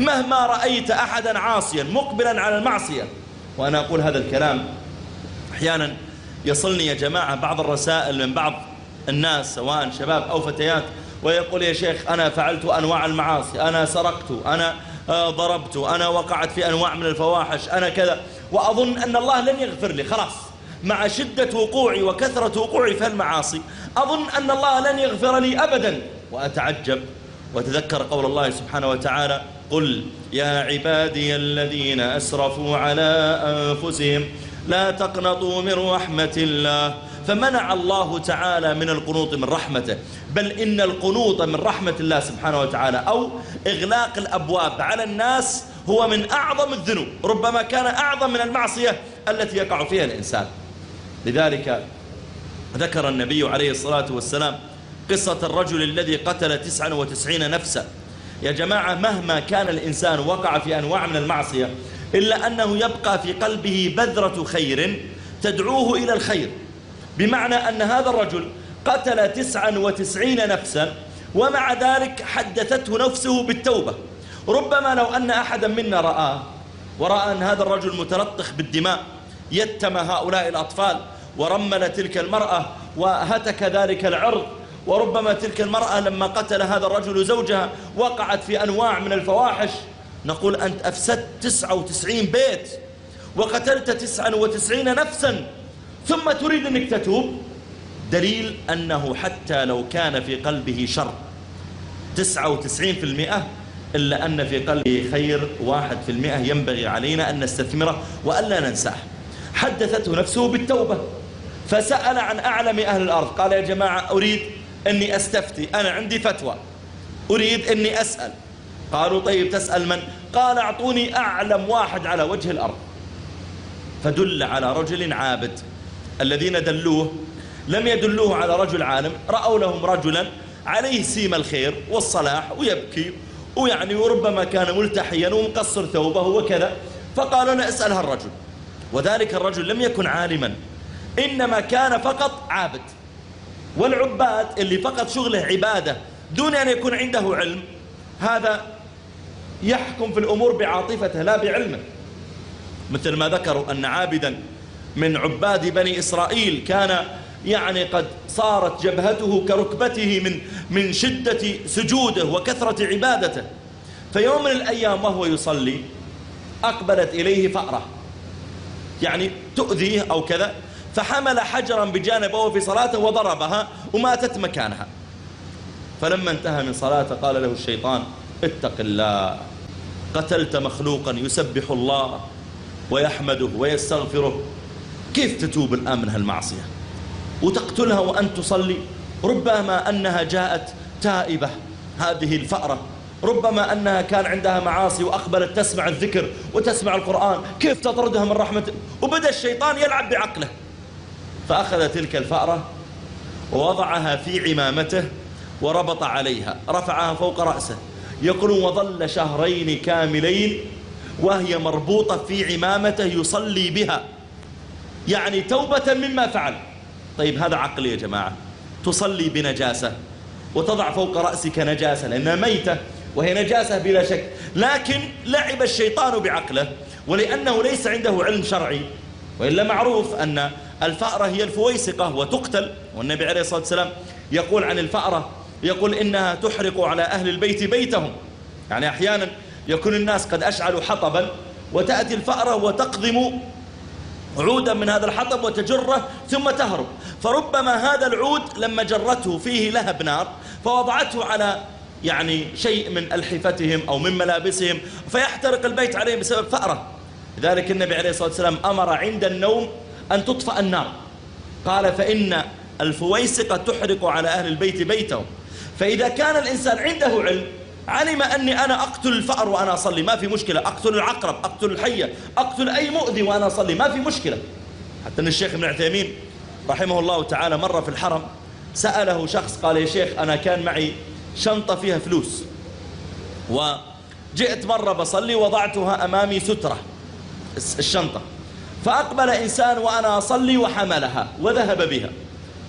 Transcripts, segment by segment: مهما رأيت أحدا عاصيا مقبلا على المعصية. وأنا أقول هذا الكلام أحيانا يصلني يا جماعة بعض الرسائل من بعض الناس سواء شباب أو فتيات، ويقول يا شيخ أنا فعلت أنواع المعاصي، أنا سرقت، أنا ضربت، أنا وقعت في أنواع من الفواحش، أنا كذا، وأظن أن الله لن يغفر لي. خلاص، مع شدة وقوعي وكثرة وقوعي في المعاصي أظن أن الله لن يغفر لي أبدا. وأتعجب وتذكر قول الله سبحانه وتعالى: قل يا عبادي الذين أسرفوا على أنفسهم لا تقنطوا من رحمة الله. فمنع الله تعالى من القنوط من رحمته، بل إن القنوط من رحمة الله سبحانه وتعالى أو إغلاق الأبواب على الناس هو من أعظم الذنوب، ربما كان أعظم من المعصية التي يقع فيها الإنسان. لذلك ذكر النبي عليه الصلاة والسلام قصة الرجل الذي قتل 99 نفسا. يا جماعة، مهما كان الإنسان وقع في أنواع من المعصية إلا أنه يبقى في قلبه بذرة خير تدعوه إلى الخير، بمعنى أن هذا الرجل قتل 99 نفسا ومع ذلك حدثته نفسه بالتوبة. ربما لو أن أحدا منا رآه ورأى أن هذا الرجل متلطخ بالدماء، يتم هؤلاء الأطفال ورمل تلك المرأة وهتك ذلك العرض، وربما تلك المرأة لما قتل هذا الرجل زوجها وقعت في أنواع من الفواحش، نقول أنت أفسدت 99 بيت وقتلت 99 نفسا ثم تريد أنك تتوب. دليل أنه حتى لو كان في قلبه شر 99%، إلا أن في قلبه خير 1%، ينبغي علينا أن نستثمره وألا ننساه. حدثته نفسه بالتوبة، فسأل عن أعلم أهل الأرض، قال: يا جماعة أريد أني أستفتي، أنا عندي فتوى، أريد أني أسأل. قالوا: طيب تسأل من؟ قال: أعطوني أعلم واحد على وجه الأرض. فدل على رجل عابد. الذين دلوه لم يدلوه على رجل عالم، رأوا لهم رجلا عليه سيم الخير والصلاح ويبكي ويعني وربما كان ملتحيا ومقصر ثوبه وكذا، فقالوا: أنا أسأل هالرجل. وذلك الرجل لم يكن عالما، إنما كان فقط عابد. والعباد اللي فقط شغله عبادة دون أن يكون عنده علم، هذا يحكم في الأمور بعاطفته لا بعلمه. مثل ما ذكروا أن عابدا من عباد بني إسرائيل كان يعني قد صارت جبهته كركبته من شدة سجوده وكثرة عبادته. فيوم من الأيام وهو يصلي أقبلت إليه فأرة يعني تؤذيه أو كذا، فحمل حجرا بجانبه في صلاته وضربها وماتت مكانها. فلما انتهى من صلاته قال له الشيطان: اتق الله، قتلت مخلوقا يسبح الله ويحمده ويستغفره، كيف تتوب الآن من هالمعصية وتقتلها وأن تصلي؟ ربما أنها جاءت تائبة، هذه الفأرة ربما أنها كان عندها معاصي وأقبلت تسمع الذكر وتسمع القرآن، كيف تطردها من رحمته؟ وبدأ الشيطان يلعب بعقله. فأخذ تلك الفأرة ووضعها في عمامته وربط عليها، رفعها فوق رأسه، يقول: وظل 2 شهرين كاملين وهي مربوطة في عمامته يصلي بها، يعني توبة مما فعل. طيب هذا عقل يا جماعة؟ تصلي بنجاسة وتضع فوق رأسك نجاسة لأنها ميتة وهي نجاسة بلا شك، لكن لعب الشيطان بعقله، ولأنه ليس عنده علم شرعي، وإلا معروف أن الفأرة هي الفويسقة وتقتل. والنبي عليه الصلاة والسلام يقول عن الفأرة، يقول: إنها تحرق على أهل البيت بيتهم. يعني أحيانا يكون الناس قد أشعلوا حطبا وتأتي الفأرة وتقضم عودا من هذا الحطب وتجره ثم تهرب، فربما هذا العود لما جرته فيه لهب نار فوضعته على يعني شيء من ألحفتهم أو من ملابسهم، فيحترق البيت عليهم بسبب فأرة. لذلك النبي عليه الصلاة والسلام أمر عند النوم أن تطفأ النار، قال: فإن الفويسقة تحرق على أهل البيت بيتهم. فإذا كان الإنسان عنده علم، علم أني أنا أقتل الفأر وأنا أصلي ما في مشكلة، أقتل العقرب، أقتل الحية، أقتل أي مؤذي وأنا أصلي ما في مشكلة. حتى أن الشيخ ابن عثيمين رحمه الله تعالى مرة في الحرم سأله شخص، قال: يا شيخ أنا كان معي شنطة فيها فلوس، وجئت مرة بصلي وضعتها أمامي سترة الشنطة، فأقبل إنسان وأنا أصلي وحملها وذهب بها،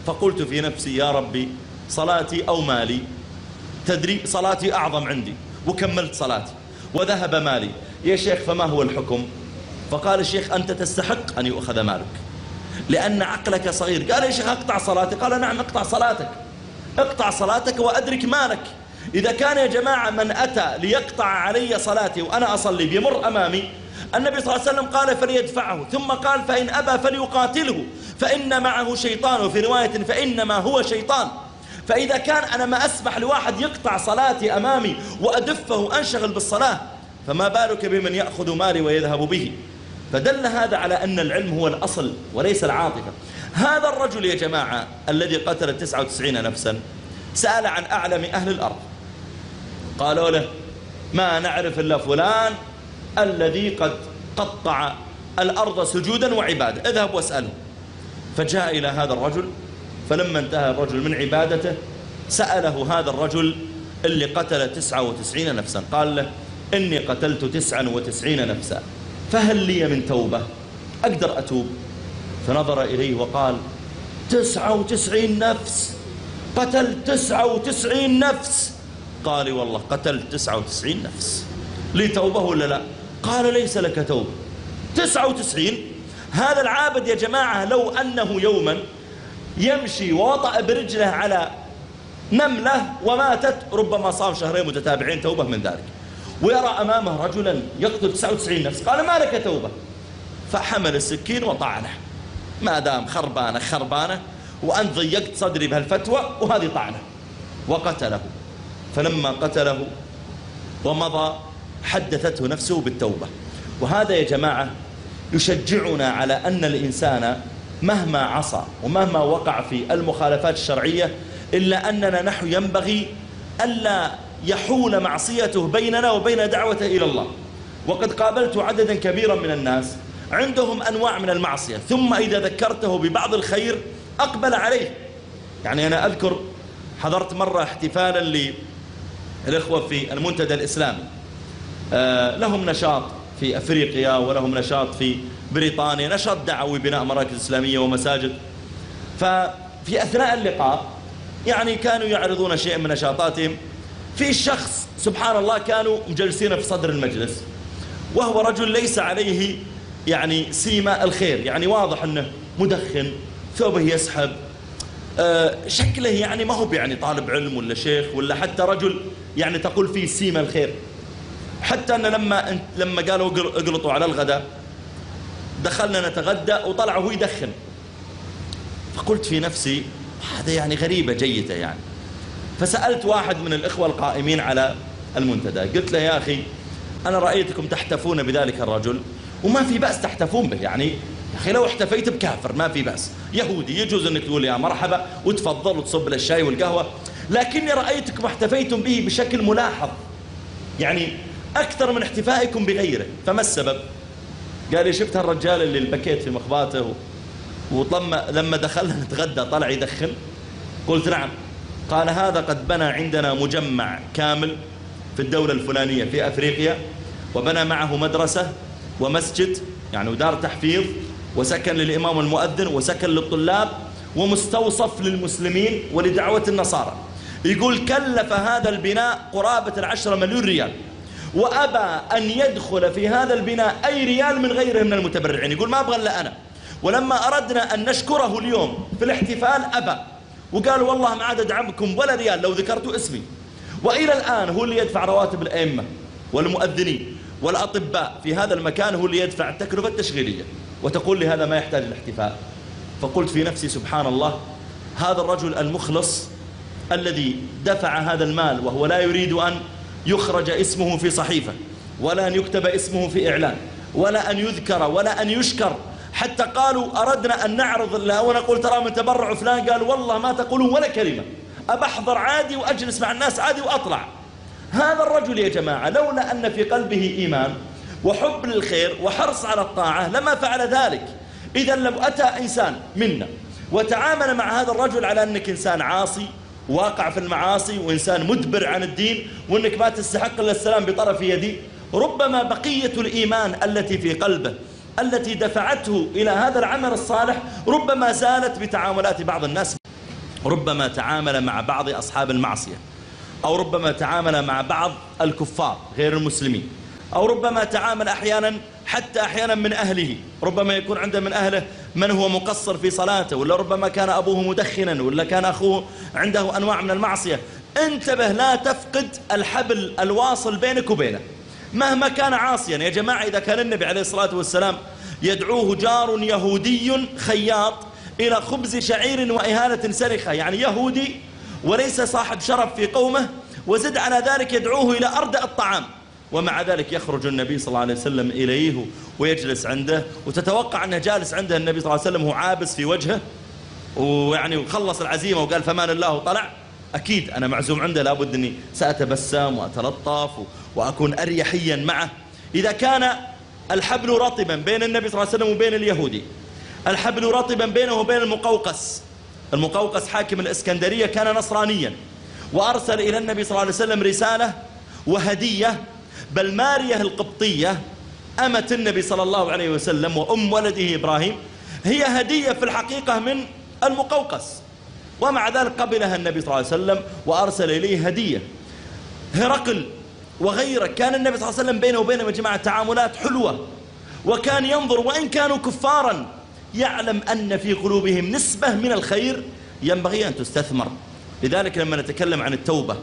فقلت في نفسي: يا ربي صلاتي أو مالي؟ تدري صلاتي أعظم عندي، وكملت صلاتي. وذهب مالي يا شيخ فما هو الحكم؟ فقال الشيخ أنت تستحق أن يؤخذ مالك لأن عقلك صغير. قال يا شيخ أقطع صلاتي؟ قال نعم اقطع صلاتك، اقطع صلاتك وأدرك مالك. إذا كان يا جماعة من أتى ليقطع علي صلاتي وأنا أصلي بيمر أمامي، النبي صلى الله عليه وسلم قال فليدفعه، ثم قال فإن أبى فليقاتله فإن معه شيطان، وفي رواية فإنما هو شيطان. فإذا كان أنا ما أسمح لواحد يقطع صلاتي أمامي وأدفه وأنشغل بالصلاة، فما بالك بمن يأخذ مالي ويذهب به. فدل هذا على أن العلم هو الأصل وليس العاطفة. هذا الرجل يا جماعة الذي قتل 99 نفسا سأل عن أعلم أهل الأرض، قالوا له ما نعرف إلا فلان الذي قد قطع الأرض سجودا وعبادة، اذهب واسأله. فجاء إلى هذا الرجل، فلما انتهى الرجل من عبادته سأله هذا الرجل اللي قتل 99 نفسا، قال له إني قتلت 99 نفسا فهل لي من توبة؟ أقدر أتوب؟ فنظر إليه وقال 99 نفس قتلت 99 نفس. قال والله قتلت 99 نفس، لي توبة ولا لا؟ قال ليس لك توبة. 99. هذا العابد يا جماعة لو أنه يوما يمشي ووطأ برجله على نملة وماتت ربما صام شهرين متتابعين توبة من ذلك، ويرى أمامه رجلا يقتل 99 نفس، قال ما لك توبة، فحمل السكين وطعنه. ما دام خربانة خربانة وأنت ضيقت صدري بهالفتوى، وهذه طعنه وقتله. فلما قتله ومضى حدثته نفسه بالتوبة. وهذا يا جماعة يشجعنا على أن الإنسان مهما عصى ومهما وقع في المخالفات الشرعية، إلا أننا نحن ينبغي ألا يحول معصيته بيننا وبين دعوته إلى الله. وقد قابلت عددا كبيرا من الناس عندهم أنواع من المعصية، ثم إذا ذكرته ببعض الخير أقبل عليه. يعني أنا أذكر حضرت مرة احتفالا للإخوة في المنتدى الإسلامي، لهم نشاط في أفريقيا ولهم نشاط في بريطانيا، نشاط دعوي بناء مراكز إسلامية ومساجد. ففي أثناء اللقاء يعني كانوا يعرضون شيء من نشاطاتهم، في شخص سبحان الله كانوا مجلسين في صدر المجلس، وهو رجل ليس عليه يعني سيمة الخير، يعني واضح أنه مدخن، ثوبه يسحب، شكله يعني ما هو يعني طالب علم ولا شيخ ولا حتى رجل يعني تقول فيه سيمة الخير. حتى أن لما قالوا اقلطوا على الغداء دخلنا نتغدى وطلعوا هو يدخن، فقلت في نفسي هذا يعني غريبة جيدة يعني. فسألت واحد من الإخوة القائمين على المنتدى، قلت له يا أخي أنا رأيتكم تحتفون بذلك الرجل وما في بأس تحتفون به، يعني يا أخي لو احتفيت بكافر ما في بأس، يهودي يجوز أنك تقول يا مرحبا وتفضل وتصب له الشاي والقهوة، لكني رأيتكم احتفيتم به بشكل ملاحظ يعني أكثر من احتفائكم بغيره، فما السبب؟ قال لي شفت هالرجال اللي البكيت في مخباته ولما دخلنا نتغدى طلع يدخن؟ قلت نعم. قال هذا قد بنى عندنا مجمع كامل في الدولة الفلانية في أفريقيا، وبنى معه مدرسة ومسجد يعني ودار تحفيظ وسكن للإمام المؤذن وسكن للطلاب ومستوصف للمسلمين ولدعوة النصارى. يقول كلف هذا البناء قرابة 10 مليون ريال، وأبى أن يدخل في هذا البناء أي ريال من غيره من المتبرعين، يقول ما أبغى إلا أنا. ولما أردنا أن نشكره اليوم في الاحتفال أبى، وقال والله ما عاد أدعمكم ولا ريال لو ذكرتوا اسمي. وإلى الآن هو اللي يدفع رواتب الأئمة والمؤذنين والأطباء في هذا المكان، هو اللي يدفع التكلفة التشغيلية، وتقول لي هذا ما يحتاج الاحتفال. فقلت في نفسي سبحان الله، هذا الرجل المخلص الذي دفع هذا المال وهو لا يريد أن يخرج اسمه في صحيفة ولا أن يكتب اسمه في إعلان ولا أن يذكر ولا أن يشكر. حتى قالوا أردنا أن نعرض له ونقول ترى من تبرع فلان، قال والله ما تقولون ولا كلمة، أبحضر عادي وأجلس مع الناس عادي وأطلع. هذا الرجل يا جماعة لولا أن في قلبه إيمان وحب للخير وحرص على الطاعة لما فعل ذلك. إذا لو أتى إنسان منا وتعامل مع هذا الرجل على أنك إنسان عاصي واقع في المعاصي وإنسان مدبر عن الدين وأنك ما تستحق إلا السلام بطرف يدي، ربما بقية الإيمان التي في قلبه التي دفعته إلى هذا العمل الصالح ربما زالت بتعاملات بعض الناس. ربما تعامل مع بعض أصحاب المعصية أو ربما تعامل مع بعض الكفار غير المسلمين، أو ربما تعامل أحيانا حتى أحيانا من أهله، ربما يكون عنده من أهله من هو مقصر في صلاته، ولا ربما كان أبوه مدخنا، ولا كان أخوه عنده أنواع من المعصية. انتبه لا تفقد الحبل الواصل بينك وبينه مهما كان عاصيا. يا جماعة إذا كان النبي عليه الصلاة والسلام يدعوه جار يهودي خياط إلى خبز شعير وإهانة سرخة، يعني يهودي وليس صاحب شرف في قومه، وزد على ذلك يدعوه إلى أردأ الطعام، ومع ذلك يخرج النبي صلى الله عليه وسلم إليه ويجلس عنده، وتتوقع أنه جالس عنده النبي صلى الله عليه وسلم هو عابس في وجهه ويعني وخلص العزيمة وقال فمان الله وطلع. أكيد أنا معزوم عنده، لابد أني سأتبسم وأتلطف وأكون أريحيا معه. إذا كان الحبل رطبا بين النبي صلى الله عليه وسلم وبين اليهودي، الحبل رطبا بينه وبين المقوقس. المقوقس حاكم الإسكندرية كان نصرانيا، وأرسل إلى النبي صلى الله عليه وسلم رسالة وهدية، بل مارية القبطية أمة النبي صلى الله عليه وسلم وأم ولده إبراهيم هي هدية في الحقيقة من المقوقس، ومع ذلك قبلها النبي صلى الله عليه وسلم وأرسل إليه هدية. هرقل وغيره كان النبي صلى الله عليه وسلم بينه وبينهم يا جماعة تعاملات حلوة، وكان ينظر وإن كانوا كفارا، يعلم أن في قلوبهم نسبة من الخير ينبغي أن تستثمر. لذلك لما نتكلم عن التوبة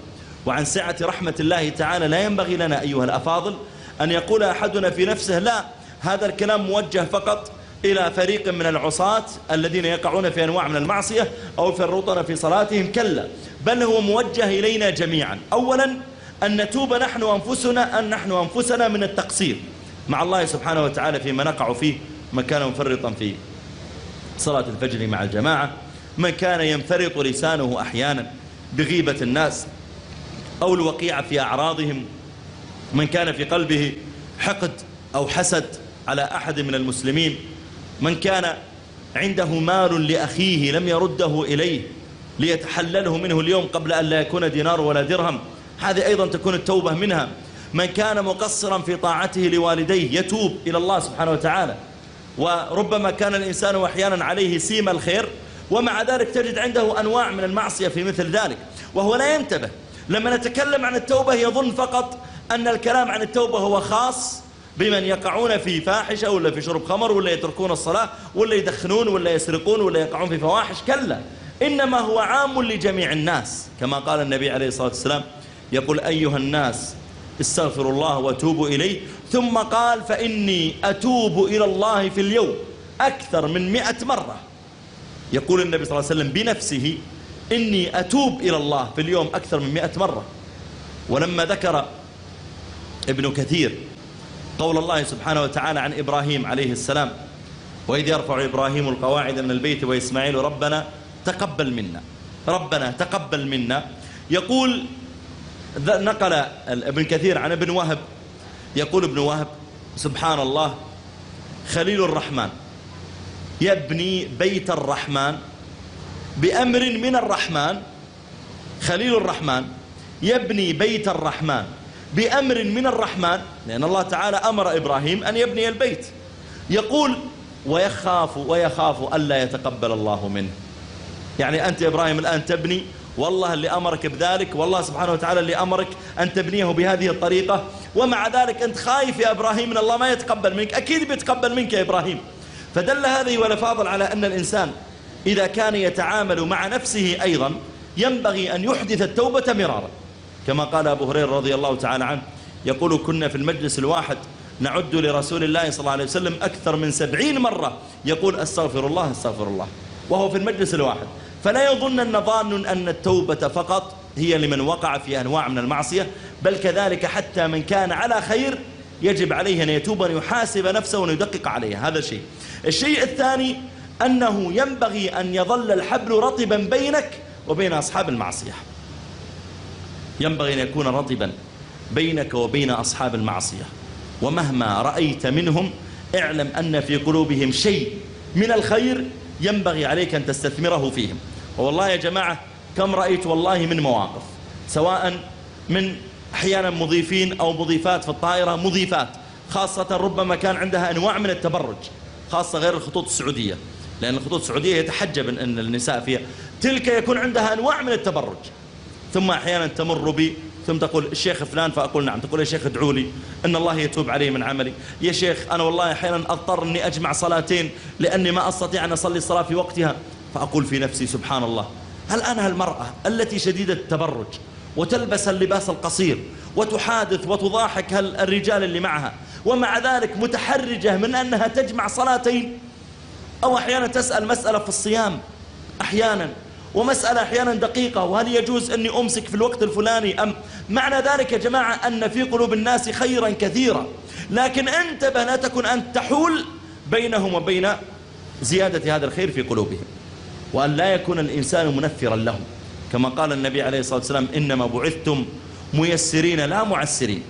وعن سعة رحمة الله تعالى، لا ينبغي لنا أيها الأفاضل أن يقول أحدنا في نفسه لا هذا الكلام موجه فقط إلى فريق من العصاة الذين يقعون في أنواع من المعصية أو يفرطون في صلاتهم، كلا، بل هو موجه إلينا جميعا. أولا أن نتوب نحن أنفسنا من التقصير مع الله سبحانه وتعالى فيما نقع فيه. من كان منفرطا في صلاة الفجر مع الجماعة، من كان ينفرط لسانه أحيانا بغيبة الناس أو الوقيعة في أعراضهم، من كان في قلبه حقد أو حسد على أحد من المسلمين، من كان عنده مال لأخيه لم يرده إليه ليتحلله منه اليوم قبل أن لا يكون دينار ولا درهم، هذه أيضا تكون التوبة منها. من كان مقصرا في طاعته لوالديه يتوب إلى الله سبحانه وتعالى. وربما كان الإنسان أحيانا عليه سيما الخير، ومع ذلك تجد عنده أنواع من المعصية في مثل ذلك وهو لا ينتبه. لما نتكلم عن التوبة يظن فقط أن الكلام عن التوبة هو خاص بمن يقعون في فاحشة، ولا في شرب خمر، ولا يتركون الصلاة، ولا يدخنون، ولا يسرقون، ولا يقعون في فواحش، كلا، إنما هو عام لجميع الناس، كما قال النبي عليه الصلاة والسلام يقول أيها الناس استغفروا الله وتوبوا إليه، ثم قال فإني أتوب إلى الله في اليوم أكثر من 100 مرة. يقول النبي صلى الله عليه وسلم بنفسه إني أتوب إلى الله في اليوم أكثر من 100 مرة. ولما ذكر ابن كثير قول الله سبحانه وتعالى عن إبراهيم عليه السلام وإذ يرفع إبراهيم القواعد من البيت وإسماعيل ربنا تقبل منا، يقول نقل ابن كثير عن ابن وهب، يقول ابن وهب سبحان الله خليل الرحمن يبني بيت الرحمن بأمر من الرحمن، خليل الرحمن يبني بيت الرحمن بأمر من الرحمن، لأن الله تعالى أمر إبراهيم أن يبني البيت. يقول ويخاف ألا يتقبل الله منه، يعني أنت يا إبراهيم الآن تبني، والله اللي أمرك بذلك، والله سبحانه وتعالى اللي أمرك أن تبنيه بهذه الطريقة، ومع ذلك أنت خايف يا إبراهيم أن الله ما يتقبل منك. أكيد بيتقبل منك يا إبراهيم. فدل هذه والأفاضل على أن الإنسان إذا كان يتعامل مع نفسه أيضا ينبغي أن يحدث التوبة مرارا، كما قال أبو هريرة رضي الله تعالى عنه يقول كنا في المجلس الواحد نعد لرسول الله صلى الله عليه وسلم أكثر من 70 مرة يقول أستغفر الله أستغفر الله، وهو في المجلس الواحد. فلا يظن الظان أن التوبة فقط هي لمن وقع في أنواع من المعصية، بل كذلك حتى من كان على خير يجب عليه أن يتوب ويحاسب نفسه ويدقق عليها. هذا شيء. الشيء الثاني أنه ينبغي أن يظل الحبل رطبا بينك وبين أصحاب المعصية، ينبغي أن يكون رطبا بينك وبين أصحاب المعصية، ومهما رأيت منهم اعلم أن في قلوبهم شيء من الخير ينبغي عليك أن تستثمره فيهم. والله يا جماعة كم رأيت والله من مواقف، سواء من أحيانا مضيفين أو مضيفات في الطائرة، مضيفات خاصة ربما كان عندها أنواع من التبرج، خاصة غير الخطوط السعودية، لأن الخطوط السعودية يتحجب أن النساء فيها، تلك يكون عندها أنواع من التبرج، ثم أحيانا تمر بي ثم تقول الشيخ فلان، فأقول نعم. تقول يا شيخ ادعوا لي أن الله يتوب علي من عملي. يا شيخ أنا والله أحيانا أضطر أني أجمع صلاتين لأني ما أستطيع أن أصلي الصلاة في وقتها، فأقول في نفسي سبحان الله، هل أنا المرأة التي شديدة التبرج وتلبس اللباس القصير وتحادث وتضاحك الرجال اللي معها، ومع ذلك متحرجة من أنها تجمع صلاتين؟ أو أحيانا تسأل مسألة في الصيام أحيانا، ومسألة أحيانا دقيقة، وهل يجوز أني أمسك في الوقت الفلاني أم؟ معنى ذلك يا جماعة أن في قلوب الناس خيرا كثيرا، لكن انتبه لا تكن أن تحول بينهم وبين زيادة هذا الخير في قلوبهم، وأن لا يكون الإنسان منفرا لهم، كما قال النبي عليه الصلاة والسلام إنما بعثتم ميسرين لا معسرين.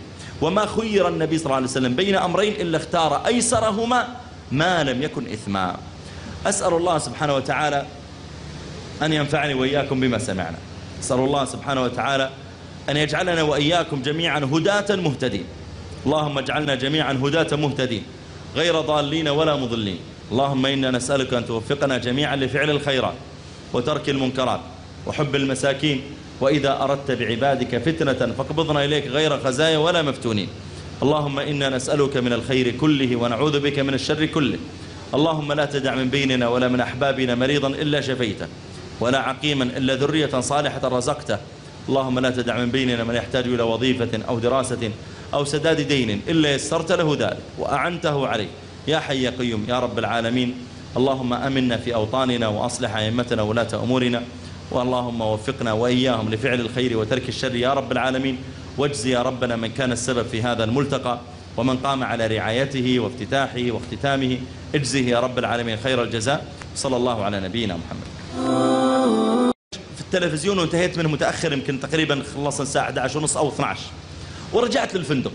وما خير النبي صلى الله عليه وسلم بين أمرين إلا اختار أيسرهما ما لم يكن إثما. أسأل الله سبحانه وتعالى أن ينفعني وإياكم بما سمعنا، أسأل الله سبحانه وتعالى أن يجعلنا وإياكم جميعا هداة مهتدين، اللهم اجعلنا جميعا هداة مهتدين غير ضالين ولا مضلين. اللهم إنا نسألك أن توفقنا جميعا لفعل الخيرات وترك المنكرات وحب المساكين، وإذا أردت بعبادك فتنة فاقبضنا إليك غير خزايا ولا مفتونين. اللهم إنا نسألك من الخير كله ونعوذ بك من الشر كله. اللهم لا تدع من بيننا ولا من أحبابنا مريضا إلا شفيته، ولا عقيما إلا ذرية صالحة رزقته. اللهم لا تدع من بيننا من يحتاج إلى وظيفة أو دراسة أو سداد دين إلا يسرت له ذلك وأعنته عليه، يا حي يا قيوم يا رب العالمين. اللهم أمنا في أوطاننا وأصلح أئمتنا ولاة أمورنا، واللهم وفقنا وإياهم لفعل الخير وترك الشر يا رب العالمين. واجزي يا ربنا من كان السبب في هذا الملتقى ومن قام على رعايته وافتتاحه واختتامه، اجزه يا رب العالمين خير الجزاء. صلى الله على نبينا محمد. التلفزيون وانتهيت منه متأخر، يمكن تقريبا خلصنا الساعة 11 ونص أو 12، ورجعت للفندق،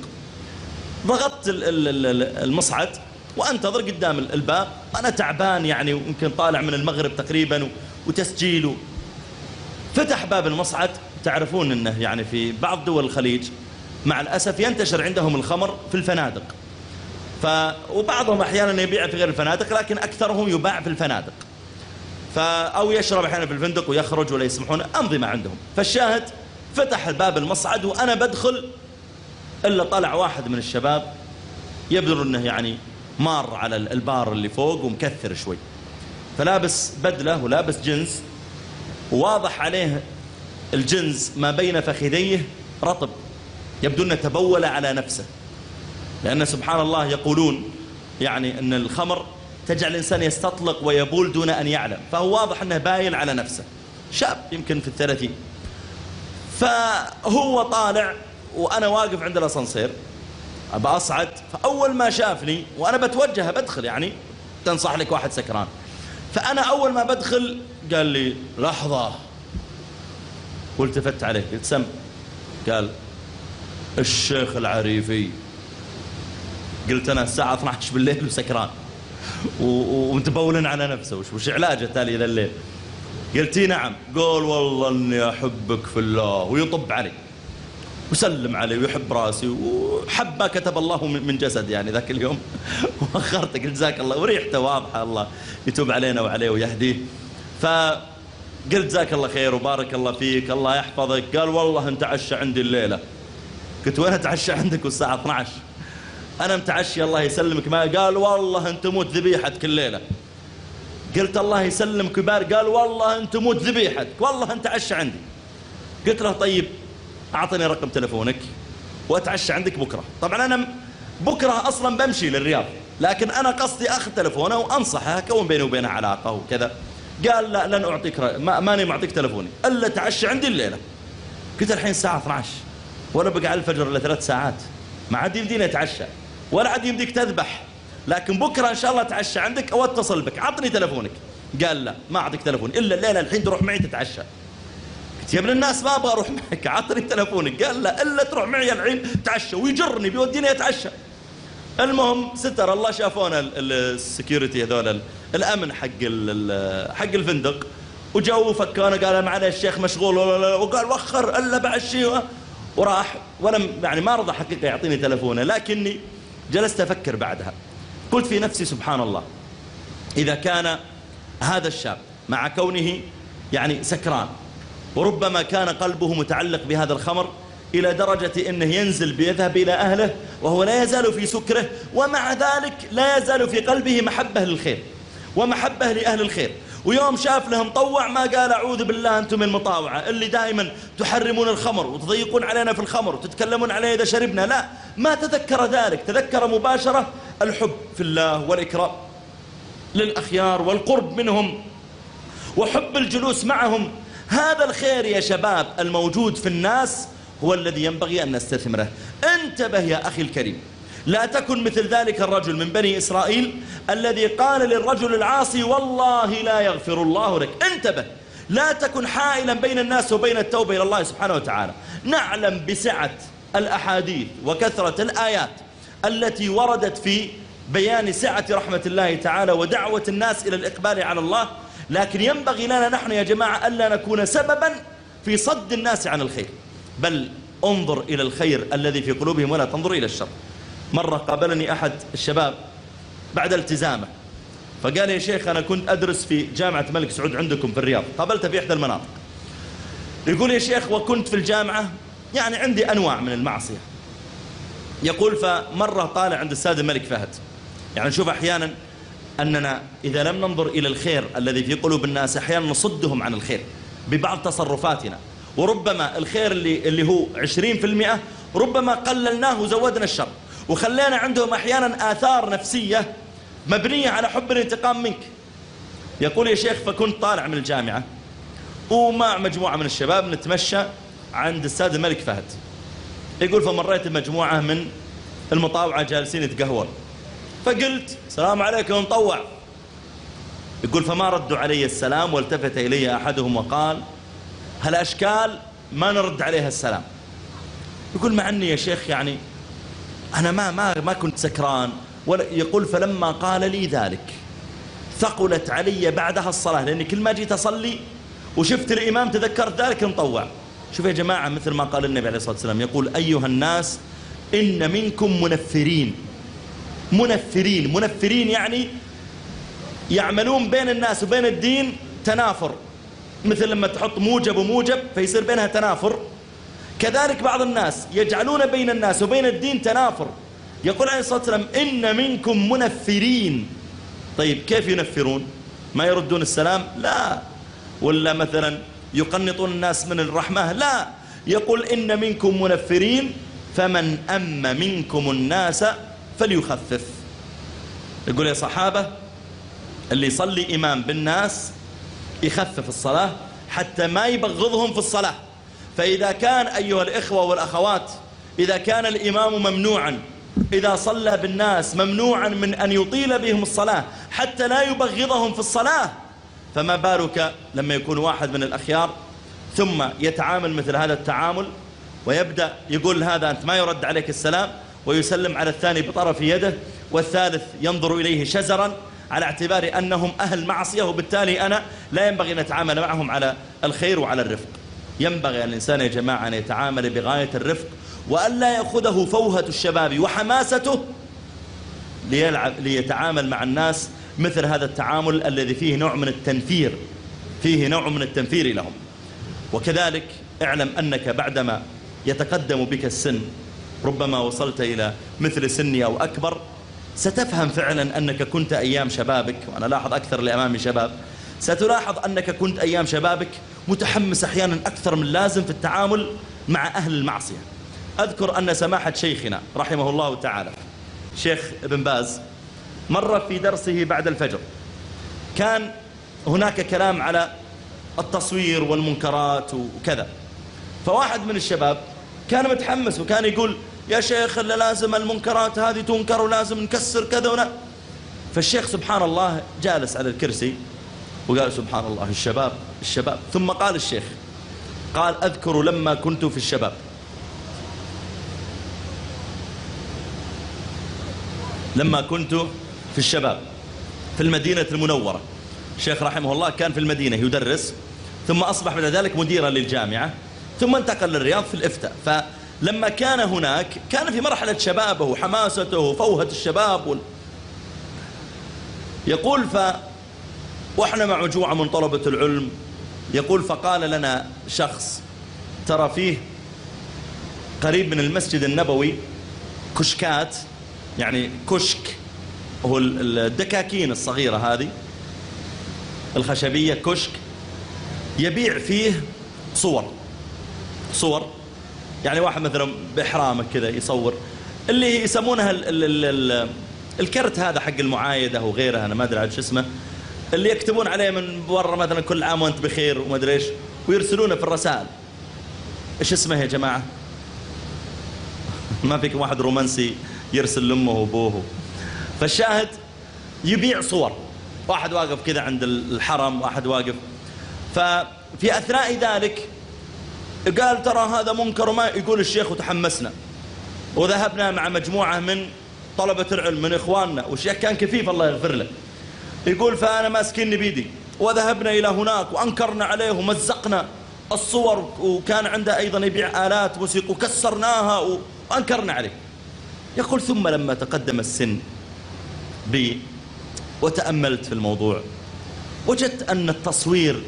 ضغطت المصعد وأنتظر قدام الباب، أنا تعبان يعني، ويمكن طالع من المغرب تقريبا وتسجيله. فتح باب المصعد، تعرفون أنه يعني في بعض دول الخليج مع الأسف ينتشر عندهم الخمر في الفنادق، وبعضهم أحيانا يبيع في غير الفنادق، لكن أكثرهم يباع في الفنادق، أو يشرب أحيانا في الفندق ويخرج ولا يسمحون أنظمة عندهم. فالشاهد فتح الباب المصعد وأنا بدخل، إلا طلع واحد من الشباب يبدو أنه يعني مار على البار اللي فوق ومكثر شوي، فلابس بدلة ولابس جنز، وواضح عليه الجنز ما بين فخذيه رطب، يبدو أنه تبول على نفسه، لأن سبحان الله يقولون يعني أن الخمر تجعل الإنسان يستطلق ويبول دون أن يعلم، فهو واضح أنه باين على نفسه، شاب يمكن في الثلاثين. فهو طالع وأنا واقف عند الأسانسير بأصعد، فأول ما شافني وأنا بتوجه بدخل، يعني تنصح لك واحد سكران، فأنا أول ما بدخل قال لي لحظة، والتفت عليه قلت سم، قال الشيخ العريفي. قلت أنا الساعة 12 بالليل وسكران ومتبولن على نفسه، وش علاجه تالي ذا الليل؟ قلتي نعم. قال والله اني احبك في الله، ويطب علي وسلم علي ويحب راسي، وحب ما كتب الله من جسد يعني ذاك اليوم. واخرته قلت جزاك الله، وريحته واضحه، الله يتوب علينا وعليه ويهديه. فقلت جزاك الله خير وبارك الله فيك الله يحفظك. قال والله نتعشى عندي الليله. قلت وين اتعشى عندك والساعه 12؟ أنا متعشي الله يسلمك. ما قال والله أنت موت ذبيحتك كل ليلة. قلت الله يسلمك ويبارك. قال والله أنت موت ذبيحتك، والله أنت عشى عندي. قلت له طيب أعطني رقم تلفونك وأتعشى عندك بكرة. طبعا أنا بكرة أصلا بمشي للرياض، لكن أنا قصدي أخذ تلفونه وأنصحه أكون بيني وبينه علاقة وكذا. قال لا لن أعطيك، ماني معطيك تلفوني إلا تعشى عندي الليلة. قلت الحين الساعة 12 وأنا بقى على الفجر إلا 3 ساعات، ما عاد يمديني أتعشى ولا عاد يمديك تذبح، لكن بكره ان شاء الله اتعشى عندك او اتصل بك، عطني تلفونك. قال لا ما اعطيك تلفون الا الليله، الحين تروح معي تتعشى. قلت يا ابن الناس ما ابغى اروح معك، عطني تلفونك. قال لا الا تروح معي الحين تعشى، ويجرني بيوديني اتعشى. المهم ستر الله، شافونا السكيورتي هذول الامن حق الفندق، وجو فكونا، قال معلش الشيخ مشغول، وقال وخر الا بعد شيء، وراح. ولم يعني ما رضى حقيقه يعطيني تلفونه، لكني جلست أفكر بعدها، قلت في نفسي سبحان الله، إذا كان هذا الشاب مع كونه يعني سكران وربما كان قلبه متعلق بهذا الخمر إلى درجة أنه ينزل بيذهب إلى أهله وهو لا يزال في سكره، ومع ذلك لا يزال في قلبه محبة للخير ومحبة لأهل الخير. ويوم شاف لهم طوع ما قال أعوذ بالله أنتم المطاوعة اللي دائما تحرمون الخمر وتضيقون علينا في الخمر وتتكلمون عليه إذا شربنا، لا، ما تذكر ذلك، تذكر مباشرة الحب في الله والإكرام للأخيار والقرب منهم وحب الجلوس معهم. هذا الخير يا شباب الموجود في الناس هو الذي ينبغي أن نستثمره. انتبه يا أخي الكريم، لا تكن مثل ذلك الرجل من بني إسرائيل الذي قال للرجل العاصي والله لا يغفر الله لك. انتبه، لا تكن حائلا بين الناس وبين التوبة إلى الله سبحانه وتعالى. نعلم بسعة الأحاديث وكثرة الآيات التي وردت في بيان سعة رحمة الله تعالى ودعوة الناس إلى الإقبال على الله، لكن ينبغي لنا نحن يا جماعة ألا نكون سببا في صد الناس عن الخير، بل انظر إلى الخير الذي في قلوبهم ولا تنظر إلى الشر. مرة قابلني أحد الشباب بعد التزامه فقال يا شيخ أنا كنت أدرس في جامعة الملك سعود عندكم في الرياض، قابلته في إحدى المناطق، يقول يا شيخ وكنت في الجامعة يعني عندي أنواع من المعصية. يقول فمرة طالع عند السادة الملك فهد، يعني نشوف أحيانا أننا إذا لم ننظر إلى الخير الذي في قلوب الناس أحيانا نصدهم عن الخير ببعض تصرفاتنا، وربما الخير اللي هو 20% ربما قللناه وزودنا الشر، وخلينا عندهم أحيانا آثار نفسية مبنية على حب الانتقام منك. يقول يا شيخ فكنت طالع من الجامعة ومع مجموعة من الشباب نتمشى عند السادة الملك فهد، يقول فمريت بمجموعة من المطاوعة جالسين يتقهون، فقلت السلام عليكم مطوع، يقول فما ردوا علي السلام، والتفت إلي أحدهم وقال هالأشكال ما نرد عليها السلام. يقول مع أني يا شيخ يعني أنا ما كنت سكران ولا. يقول فلما قال لي ذلك ثقلت علي بعدها الصلاة، لأني كل ما جيت أصلي وشفت الإمام تذكرت ذلك مطوع. شوف يا جماعة مثل ما قال النبي عليه الصلاة والسلام، يقول أيها الناس إن منكم منفرين. منفرين يعني يعملون بين الناس وبين الدين تنافر، مثل لما تحط موجب وموجب فيصير بينها تنافر. كذلك بعض الناس يجعلون بين الناس وبين الدين تنافر. يقول عليه الصلاة والسلام إن منكم منفرين. طيب كيف ينفرون؟ ما يردون السلام؟ لا. ولا مثلا يقنطون الناس من الرحمة؟ لا. يقول إن منكم منفرين فمن أم منكم الناس فليخفف. يقول يا صحابة اللي يصلي إمام بالناس يخفف الصلاة حتى ما يبغضهم في الصلاة. فإذا كان أيها الإخوة والأخوات، إذا كان الإمام ممنوعا، إذا صلى بالناس ممنوعا من أن يطيل بهم الصلاة حتى لا يبغضهم في الصلاة، فما بالك لما يكون واحد من الأخيار ثم يتعامل مثل هذا التعامل ويبدأ يقول هذا أنت ما يرد عليك السلام، ويسلم على الثاني بطرف يده، والثالث ينظر إليه شزرا على اعتبار أنهم أهل معصية، وبالتالي أنا لا ينبغي أن نتعامل معهم على الخير وعلى الرفق. ينبغي الإنسان يا جماعة أن يتعامل بغاية الرفق، وألا يأخذه فوهة الشباب وحماسته ليتعامل مع الناس مثل هذا التعامل الذي فيه نوع من التنفير، لهم. وكذلك اعلم أنك بعدما يتقدم بك السن، ربما وصلت إلى مثل سني أو أكبر، ستفهم فعلا أنك كنت أيام شبابك، وأنا لاحظ أكثر اللي أمامي شباب، ستلاحظ أنك كنت أيام شبابك متحمس أحيانا أكثر من اللازم في التعامل مع أهل المعصية. أذكر أن سماحة شيخنا رحمه الله تعالى شيخ ابن باز مرة في درسه بعد الفجر كان هناك كلام على التصوير والمنكرات وكذا، فواحد من الشباب كان متحمس وكان يقول يا شيخ اللي لازم المنكرات هذه تنكر ولازم نكسر كذا فالشيخ سبحان الله جالس على الكرسي وقال سبحان الله الشباب الشباب. ثم قال الشيخ، قال أذكر لما كنت في الشباب، في المدينة المنورة. الشيخ رحمه الله كان في المدينة يدرس، ثم أصبح بعد ذلك مديرا للجامعة، ثم انتقل للرياض في الإفتاء. فلما كان هناك كان في مرحلة شبابه وحماسته وفوهة الشباب يقول وإحنا مع مجموعة من طلبة العلم يقول فقال لنا شخص ترى فيه قريب من المسجد النبوي كشكات، يعني كشك هو الدكاكين الصغيرة هذه الخشبية، كشك يبيع فيه صور، يعني واحد مثلا بإحرامه كذا يصور اللي يسمونها الكرت هذا حق المعايدة وغيرها، أنا ما أدري عاد شو اسمه، اللي يكتبون عليه من برا مثلا كل عام وأنت بخير وما أدري إيش، ويرسلونه في الرسائل. إيش اسمه يا جماعة؟ ما فيكم واحد رومانسي يرسل لأمه وأبوه. فالشاهد يبيع صور، واحد واقف كذا عند الحرم، واحد واقف، ففي أثناء ذلك قال ترى هذا منكر وما، يقول الشيخ وتحمسنا وذهبنا مع مجموعة من طلبة العلم من إخواننا، والشيخ كان كفيف الله يغفر له، يقول فأنا ماسكيني بيدي وذهبنا إلى هناك وأنكرنا عليه ومزقنا الصور، وكان عنده أيضا يبيع آلات موسيقى وكسرناها وأنكرنا عليه. يقول ثم لما تقدم السن بي وتأملت في الموضوع وجدت أن التصوير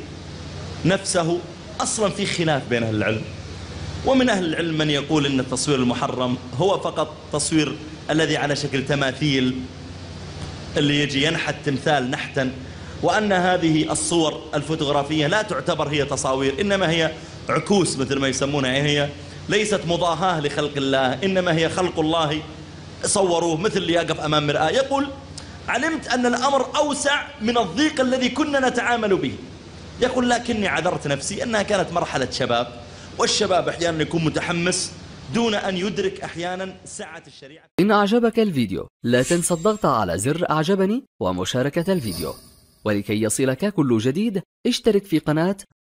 نفسه أصلا في خلاف بين أهل العلم، ومن أهل العلم من يقول أن التصوير المحرم هو فقط تصوير الذي على شكل تماثيل، اللي يجي ينحت تمثال نحتا، وأن هذه الصور الفوتوغرافية لا تعتبر هي تصاوير، إنما هي عكوس مثل ما يسمونها، هي ليست مضاهاة لخلق الله، إنما هي خلق الله صوروه مثل اللي يقف أمام مرآة. يقول علمت أن الأمر أوسع من الضيق الذي كنا نتعامل به. يقول لكني عذرت نفسي أنها كانت مرحلة شباب، والشباب أحيانا يكون متحمس دون أن يدرك أحيانا سعة الشريعة. إن أعجبك الفيديو لا تنسى الضغط على زر أعجبني ومشاركة الفيديو، ولكي يصلك كل جديد اشترك في قناة